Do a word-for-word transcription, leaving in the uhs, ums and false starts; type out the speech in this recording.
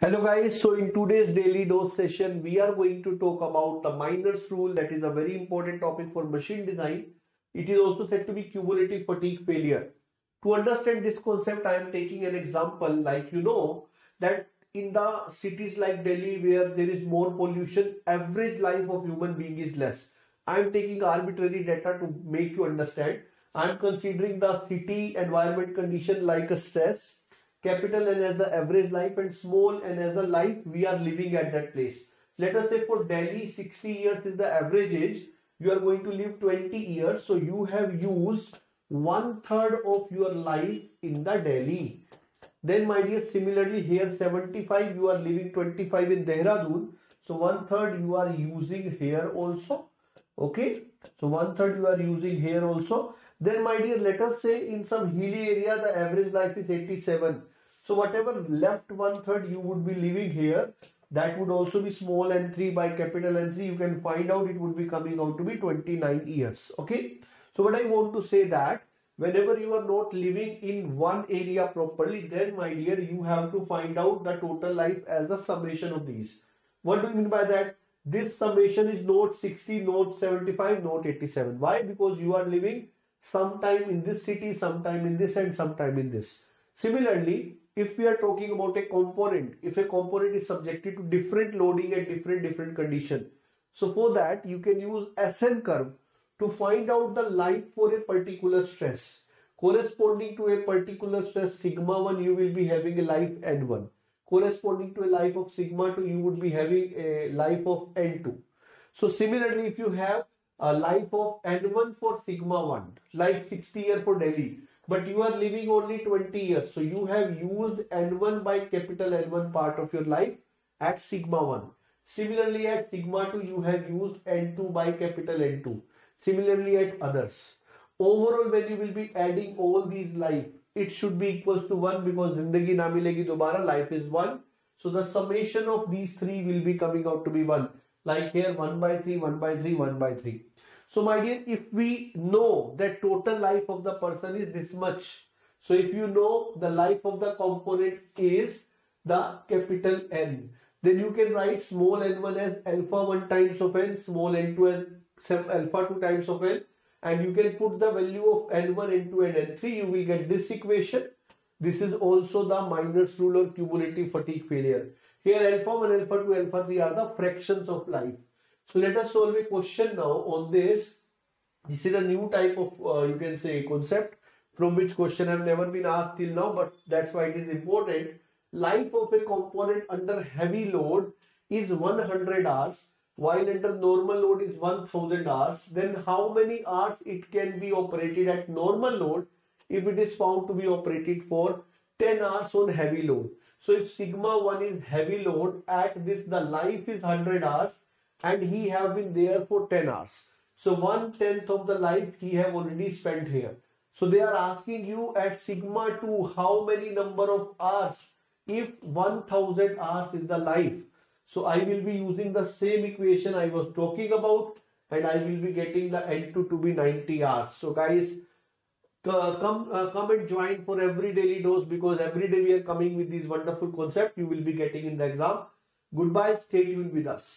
Hello guys, so in today's daily dose session we are going to talk about the Miner's Rule, that is a very important topic for machine design. It is also said to be cumulative fatigue failure. To understand this concept, I am taking an example, like you know that in the cities like Delhi where there is more pollution, average life of human being is less. I am taking arbitrary data to make you understand. I am considering the city environment condition like a stress, capital N as the average life, and small n as the life we are living at that place. Let us say for Delhi sixty years is the average age, you are going to live twenty years, so you have used one third of your life in the Delhi. Then my dear, similarly here seventy-five, you are living twenty-five in Dehradun, so one third you are using here also. Okay, so one third you are using here also. Then my dear, let us say in some hilly area the average life is eighty-seven. So whatever left one third you would be living here, that would also be small N three by capital N three. You can find out it would be coming out to be twenty-nine years. Okay. So what I want to say that whenever you are not living in one area properly, then my dear, you have to find out the total life as a summation of these. What do you mean by that? This summation is not sixty, not seventy-five, not eighty-seven. Why? Because you are living sometime in this city, sometime in this, and sometime in this. Similarly, if we are talking about a component, if a component is subjected to different loading at different different condition, so for that you can use S N curve to find out the life for a particular stress. Corresponding to a particular stress sigma one, you will be having a life N one. Corresponding to a life of sigma two, you would be having a life of N two. So similarly, if you have a life of N one for sigma one, like sixty years for Delhi, but you are living only twenty years, so you have used N one by capital N one part of your life at sigma one. Similarly at sigma two, you have used N two by capital N two. Similarly at others. Overall, when you will be adding all these life, it should be equals to one, because zindagi na milegi dobara, life is one. So the summation of these three will be coming out to be one. Like here one by three, one by three, one by three. So my dear, if we know that total life of the person is this much, so if you know the life of the component is the capital N, then you can write small n one as alpha one times of n, small n two as alpha two times of n, and you can put the value of n one, n two and n three. You will get this equation. This is also the Miner's Rule or cumulative fatigue failure. Here alpha one, alpha two, alpha three are the fractions of life. So let us solve a question now on this. This is a new type of, uh, you can say, concept from which question have never been asked till now, but that's why it is important. Life of a component under heavy load is one hundred hours, while under normal load is one thousand hours. Then how many hours it can be operated at normal load if it is found to be operated for ten hours on heavy load? So if sigma one is heavy load, at this the life is one hundred hours and he have been there for ten hours. So one tenth of the life he have already spent here. So they are asking you at sigma two how many number of hours if one thousand hours is the life. So I will be using the same equation I was talking about, and I will be getting the N two to be ninety hours. So guys, Uh, come uh, come and join for every daily dose, because every day we are coming with these wonderful concepts you will be getting in the exam. Goodbye, stay tuned with us.